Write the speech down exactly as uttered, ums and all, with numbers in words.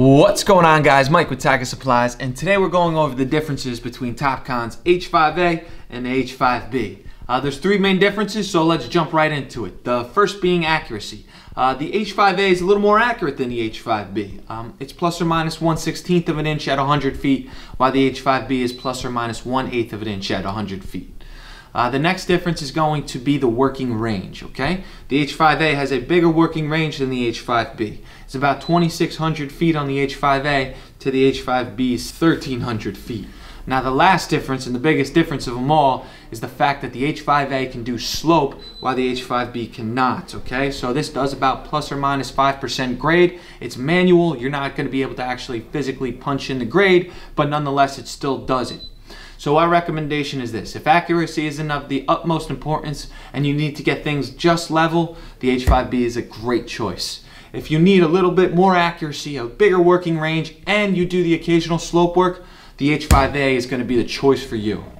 What's going on, guys? Mike with Tiger Supplies, and today we're going over the differences between Topcon's H five A and the H five B. Uh, there's three main differences, so let's jump right into it. The first being accuracy. Uh, the H five A is a little more accurate than the H five B. Um, it's plus or minus one sixteenth of an inch at one hundred feet, while the H five B is plus or minus one eighth of an inch at one hundred feet. Uh, the next difference is going to be the working range, okay? The H five A has a bigger working range than the H five B. It's about twenty-six hundred feet on the H five A to the H five B's thirteen hundred feet. Now the last difference, and the biggest difference of them all, is the fact that the H five A can do slope while the H five B cannot, okay? So this does about plus or minus five percent grade. It's manual, you're not gonna be able to actually physically punch in the grade, but nonetheless it still does it. So our recommendation is this: if accuracy isn't of the utmost importance and you need to get things just level, the H five B is a great choice. If you need a little bit more accuracy, a bigger working range, and you do the occasional slope work, the H five A is going to be the choice for you.